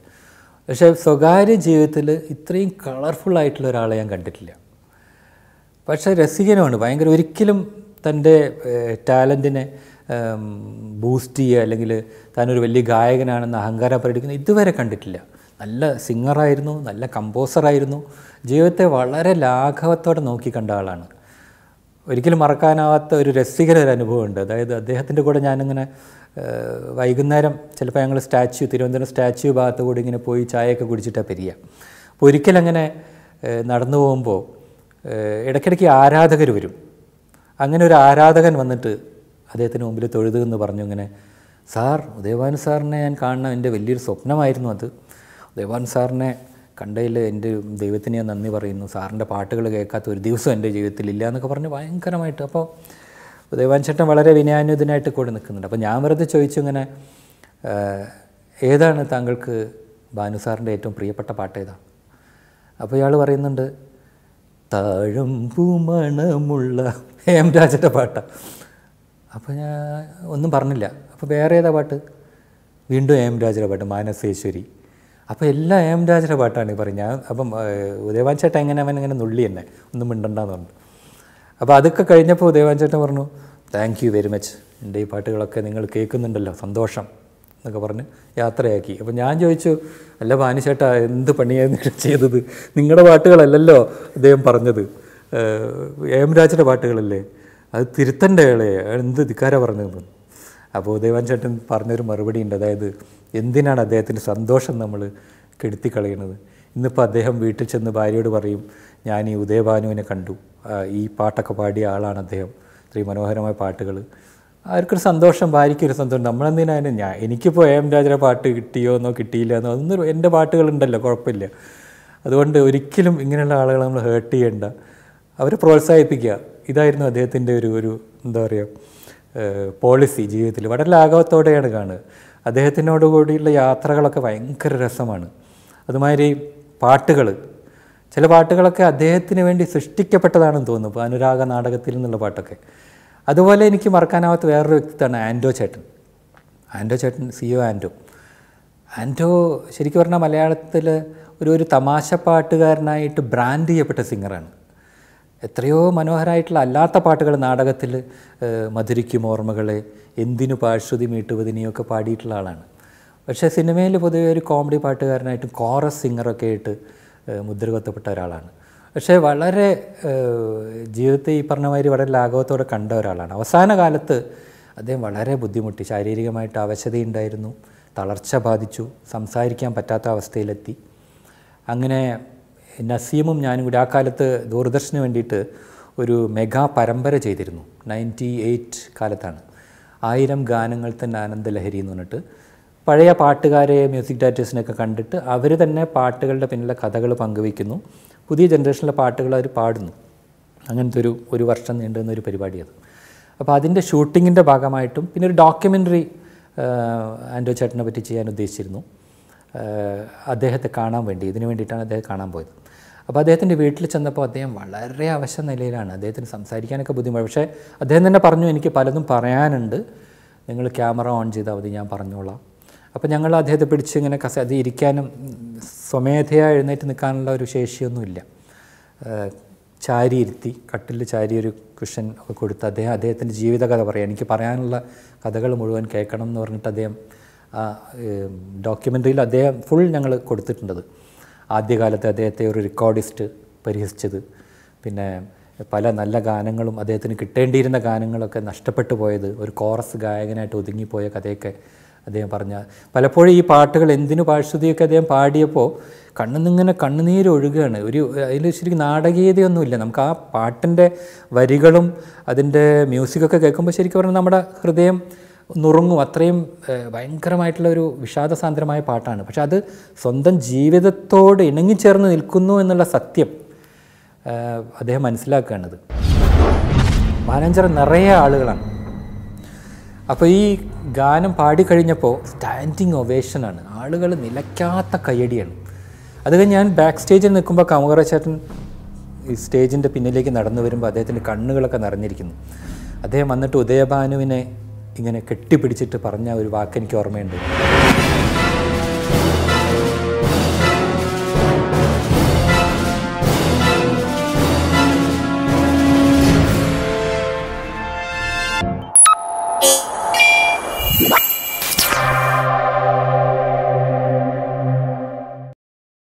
പക്ഷേ സ്വകാര്യ ജീവിതത്തിൽ ഇത്രയും കളർഫുള്ളായിട്ടുള്ള ഒരാളെ ഞാൻ കണ്ടിട്ടില്ല. പക്ഷേ രസികനുമാണ്, ഭയങ്കര ഒരിക്കലും തൻ്റെ ടാലൻറ്റിനെ ബൂസ്റ്റ് ചെയ്യുക, അല്ലെങ്കിൽ താനൊരു വലിയ ഗായകനാണെന്ന് അഹങ്കാരം പ്രകടിക്കുന്ന ഇതുവരെ കണ്ടിട്ടില്ല. നല്ല സിംഗറായിരുന്നു, നല്ല കമ്പോസറായിരുന്നു, ജീവിതത്തെ വളരെ ലാഘവത്തോടെ നോക്കി കണ്ട ആളാണ്. ഒരിക്കലും മറക്കാനാവാത്ത ഒരു രസികരൊരു അനുഭവമുണ്ട്. അതായത് അദ്ദേഹത്തിൻ്റെ കൂടെ ഞാനിങ്ങനെ വൈകുന്നേരം ചിലപ്പോൾ ഞങ്ങൾ സ്റ്റാച്യു, തിരുവനന്തപുരം സ്റ്റാച്യു ഭാഗത്ത് കൂടി ഇങ്ങനെ പോയി ചായയൊക്കെ കുടിച്ചിട്ടാണ് പെരിയ. അപ്പോൾ ഒരിക്കലങ്ങനെ നടന്നു പോകുമ്പോൾ ഇടയ്ക്കിടയ്ക്ക് ആരാധകർ വരും. അങ്ങനെ ഒരു ആരാധകൻ വന്നിട്ട് അദ്ദേഹത്തിന് മുമ്പിൽ തൊഴുതെന്ന് പറഞ്ഞു, ഇങ്ങനെ, "സാർ, ഉദയഭാനു സാറിനെ ഞാൻ കാണണം, എൻ്റെ വലിയൊരു സ്വപ്നമായിരുന്നു അത്. ഉദയഭാനു സാറിനെ കണ്ടതിൽ എൻ്റെ ദൈവത്തിന് ഞാൻ നന്ദി പറയുന്നു. സാറിൻ്റെ പാട്ടുകൾ കേൾക്കാത്ത ഒരു ദിവസം എൻ്റെ ജീവിതത്തിലില്ല" എന്നൊക്കെ പറഞ്ഞ് ഭയങ്കരമായിട്ട്. അപ്പോൾ ദേവാൻചേട്ടൻ വളരെ വിനയാന്വിതനായിട്ട് കൂടെ നിൽക്കുന്നുണ്ട്. അപ്പോൾ ഞാൻ വെറുതെ ചോദിച്ചു, ഇങ്ങനെ ഏതാണ് താങ്കൾക്ക് ബാനു സാറിൻ്റെ ഏറ്റവും പ്രിയപ്പെട്ട പാട്ട് ഏതാണ്? അപ്പോൾ ഇയാൾ പറയുന്നുണ്ട് താഴമ്പുമണമുള്ള എം രാജൻ്റെ പാട്ടാണ്. അപ്പോൾ ഞാൻ ഒന്നും പറഞ്ഞില്ല. അപ്പോൾ വേറെ ഏതാ പാട്ട്? വീണ്ടും എം രാജയുടെ പാട്ട്, മാനസേശ്വരി. അപ്പോൾ എല്ലാം എം രാജയുടെ പാട്ടാണ് ഈ പറഞ്ഞ. അപ്പം ഉദയവാൻ ചേട്ടൻ എങ്ങനെ അവൻ ഇങ്ങനെ നുള്ളി തന്നെ ഒന്നും മിണ്ടണ്ടെന്ന് പറഞ്ഞു. അപ്പോൾ അതൊക്കെ കഴിഞ്ഞപ്പോൾ ഉദയവാൻ ചേട്ടൻ പറഞ്ഞു താങ്ക് യു വെരി മച്ച്, എൻ്റെ ഈ പാട്ടുകളൊക്കെ നിങ്ങൾ കേൾക്കുന്നുണ്ടല്ലോ, സന്തോഷം എന്നൊക്കെ പറഞ്ഞ് യാത്രയാക്കി. അപ്പോൾ ഞാൻ ചോദിച്ചു, അല്ല ബാനുചേട്ടാ, എന്ത് പണിയായിരുന്നു ചെയ്തത്? നിങ്ങളുടെ പാട്ടുകളല്ലല്ലോ അദ്ദേഹം പറഞ്ഞത്, എം രാജയുടെ പാട്ടുകളല്ലേ, അത് തിരുത്തൻ്റെ ആളെ എന്ത് ധിക്കാര പറഞ്ഞതെന്ന്. അപ്പോൾ ഉദയവാൻ ചേട്ടൻ പറഞ്ഞൊരു മറുപടി ഉണ്ട്. അതായത് എന്തിനാണ് അദ്ദേഹത്തിൻ്റെ സന്തോഷം നമ്മൾ കെടുത്തിക്കളയണത്? ഇന്നിപ്പോൾ അദ്ദേഹം വീട്ടിൽ ചെന്ന് ഭാര്യയോട് പറയും, ഞാൻ ഈ ഉദയഭാനുവിനെ കണ്ടു, ഈ പാട്ടൊക്കെ പാടിയ ആളാണ് അദ്ദേഹം, ഇത്രയും മനോഹരമായ പാട്ടുകൾ. അവർക്കൊരു സന്തോഷം, ഭാര്യയ്ക്കൊരു സന്തോഷം. നമ്മളെന്തിനായാലും ഞാൻ എനിക്കിപ്പോൾ എം രാജയുടെ പാട്ട് കിട്ടിയോ എന്നോ കിട്ടിയില്ല എന്നോ അതൊന്നും, എൻ്റെ പാട്ടുകളുണ്ടല്ലോ, കുഴപ്പമില്ല. അതുകൊണ്ട് ഒരിക്കലും ഇങ്ങനെയുള്ള ആളുകളെ നമ്മൾ ഹേർട്ട് ചെയ്യേണ്ട, അവരെ പ്രോത്സാഹിപ്പിക്കുക. ഇതായിരുന്നു അദ്ദേഹത്തിൻ്റെ ഒരു ഒരു എന്താ പറയുക പോളിസി. ജീവിതത്തിൽ വളരെ ലാഘവത്തോടെയാണ് കാണുക. അദ്ദേഹത്തിനോട് കൂടിയുള്ള യാത്രകളൊക്കെ ഭയങ്കര രസമാണ്. അതുമാതിരി പാട്ടുകൾ, ചില പാട്ടുകളൊക്കെ അദ്ദേഹത്തിന് വേണ്ടി സൃഷ്ടിക്കപ്പെട്ടതാണെന്ന് തോന്നുന്നു. അനുരാഗ നാടകത്തിൽ നിന്നുള്ള പാട്ടൊക്കെ. അതുപോലെ എനിക്ക് മറക്കാനാവാത്ത വേറൊരു വ്യക്തിത്വമാണ് ആൻഡോ ചേട്ടൻ. ആൻഡോ ചേട്ടൻ സി ഒ ആൻഡോ ആൻഡോ ശരിക്കും പറഞ്ഞാൽ മലയാളത്തിൽ ഒരു ഒരു തമാശ പാട്ടുകാരനായിട്ട് ബ്രാൻഡ് ചെയ്യപ്പെട്ട സിംഗറാണ്. എത്രയോ മനോഹരമായിട്ടുള്ള അല്ലാത്ത പാട്ടുകൾ, നാടകത്തിൽ മധുരിക്കും ഓർമ്മകളെ, എന്തിനു പാഴ്ശ്വതി മീട്ടുവതിനെയൊക്കെ പാടിയിട്ടുള്ള ആളാണ്. പക്ഷേ സിനിമയിൽ പൊതുവെ ഒരു കോമഡി പാട്ടുകാരനായിട്ടും കോറസ് സിംഗറൊക്കെ ആയിട്ട് മുദ്രകുത്തപ്പെട്ട ഒരാളാണ്. പക്ഷേ വളരെ ജീവിതത്തെ ഈ പറഞ്ഞമാതിരി വളരെ ലാഘവത്തോടെ കണ്ട ഒരാളാണ്. അവസാന കാലത്ത് അദ്ദേഹം വളരെ ബുദ്ധിമുട്ടി, ശാരീരികമായിട്ട് അവശതയുണ്ടായിരുന്നു, തളർച്ച ബാധിച്ചു, സംസാരിക്കാൻ പറ്റാത്ത അവസ്ഥയിലെത്തി. അങ്ങനെ നസീമും ഞാനും കൂടി ആ കാലത്ത് ദൂരദർശന് വേണ്ടിയിട്ട് ഒരു മെഗാ പരമ്പര ചെയ്തിരുന്നു. നയൻറ്റി എയ്റ്റ് കാലത്താണ്. ആയിരം ഗാനങ്ങൾ തന്നെ ആനന്ദലഹരി എന്ന് പറഞ്ഞിട്ട് പഴയ പാട്ടുകാരെ, മ്യൂസിക് ഡയറക്ടേഴ്സിനെയൊക്കെ കണ്ടിട്ട് അവർ തന്നെ പാട്ടുകളുടെ പിന്നിലെ കഥകൾ പങ്കുവയ്ക്കുന്നു, പുതിയ ജനറേഷനിലെ പാട്ടുകൾ അവർ പാടുന്നു. അങ്ങനത്തെ ഒരു ഒരു വർഷം നീണ്ടുന്ന ഒരു പരിപാടിയത്. അപ്പോൾ അതിൻ്റെ ഷൂട്ടിങ്ങിൻ്റെ ഭാഗമായിട്ടും പിന്നെ ഒരു ഡോക്യുമെൻ്ററി ആൻഡോ ചേട്ടനെ പറ്റി ചെയ്യാൻ ഉദ്ദേശിച്ചിരുന്നു. അദ്ദേഹത്തെ കാണാൻ വേണ്ടി, ഇതിനു വേണ്ടിയിട്ടാണ് അദ്ദേഹം കാണാൻ പോയത്. അപ്പോൾ അദ്ദേഹത്തിൻ്റെ വീട്ടിൽ ചെന്നപ്പോൾ അദ്ദേഹം വളരെ അവശ നിലയിലാണ്. അദ്ദേഹത്തിന് സംസാരിക്കാനൊക്കെ ബുദ്ധിമുട്ട്. പക്ഷേ അദ്ദേഹം തന്നെ പറഞ്ഞു, എനിക്ക് പലതും പറയാനുണ്ട്, നിങ്ങൾ ക്യാമറ ഓൺ ചെയ്താൽ മതി, ഞാൻ പറഞ്ഞോളാം. അപ്പോൾ ഞങ്ങൾ അദ്ദേഹത്തെ പിടിച്ച് ഇങ്ങനെ കസ അത് ഇരിക്കാനും സ്വമേധയാ എഴുന്നേറ്റ് നിൽക്കാനുള്ള ഒരു ശേഷിയൊന്നുമില്ല. ചാരി ഇരുത്തി, കട്ടിൽ ചാരി ഒരു കുഷൻ ഒക്കെ കൊടുത്ത് അദ്ദേഹം അദ്ദേഹത്തിൻ്റെ ജീവിതകഥ പറയാം, എനിക്ക് പറയാനുള്ള കഥകൾ മുഴുവൻ കേൾക്കണം എന്ന് പറഞ്ഞിട്ട് അദ്ദേഹം ആ ഡോക്യുമെൻ്ററിയിൽ അദ്ദേഹം ഫുൾ ഞങ്ങൾ കൊടുത്തിട്ടുണ്ടത്. ആദ്യകാലത്ത് അദ്ദേഹത്തെ ഒരു റെക്കോർഡിസ്റ്റ് പരിഹസിച്ചത്, പിന്നെ പല നല്ല ഗാനങ്ങളും അദ്ദേഹത്തിന് കിട്ടേണ്ടിയിരുന്ന ഗാനങ്ങളൊക്കെ നഷ്ടപ്പെട്ടു പോയത്, ഒരു കോറസ് ഗായകനായിട്ട് ഒതുങ്ങിപ്പോയ കഥയൊക്കെ അദ്ദേഹം പറഞ്ഞ. പലപ്പോഴും ഈ പാട്ടുകൾ എന്തിനു പാഴ്ശ്വതിയൊക്കെ അദ്ദേഹം പാടിയപ്പോൾ കണ്ണുനിന്നിങ്ങനെ കണ്ണുനീരൊഴുകുകയാണ്. ഒരു അതിൽ ശരിക്കും നാടകീയതയൊന്നുമില്ല. നമുക്ക് ആ പാട്ടിൻ്റെ വരികളും അതിൻ്റെ മ്യൂസിക്കൊക്കെ കേൾക്കുമ്പോൾ ശരിക്കും പറഞ്ഞാൽ നമ്മുടെ ഹൃദയം നുറുങ്ങും, അത്രയും ഭയങ്കരമായിട്ടുള്ളൊരു വിഷാദസാന്ദ്രമായ പാട്ടാണ്. പക്ഷെ അത് സ്വന്തം ജീവിതത്തോട് ഇണങ്ങിച്ചേർന്ന് നിൽക്കുന്നു എന്നുള്ള സത്യം അദ്ദേഹം മനസ്സിലാക്കുകയാണത്. മാനേജർ നിറയെ ആളുകളാണ്. അപ്പോൾ ഈ ഗാനം പാടിക്കഴിഞ്ഞപ്പോൾ സ്റ്റാൻഡിങ് ഒവേഷനാണ്, ആളുകൾ നിലയ്ക്കാത്ത കയ്യടിയാണ്. അത് കഴിഞ്ഞ് ഞാൻ ബാക്ക് സ്റ്റേജിൽ നിൽക്കുമ്പോൾ കാമുകറ ചേട്ടൻ ഈ സ്റ്റേജിൻ്റെ പിന്നിലേക്ക് നടന്നു വരുമ്പോൾ അദ്ദേഹത്തിൻ്റെ കണ്ണുകളൊക്കെ നിറഞ്ഞിരിക്കുന്നു. അദ്ദേഹം വന്നിട്ട് ഉദയഭാനുവിനെ ഇങ്ങനെ കെട്ടിപ്പിടിച്ചിട്ട് പറഞ്ഞ ഒരു വാക്ക് എനിക്ക് ഓർമ്മയുണ്ട്.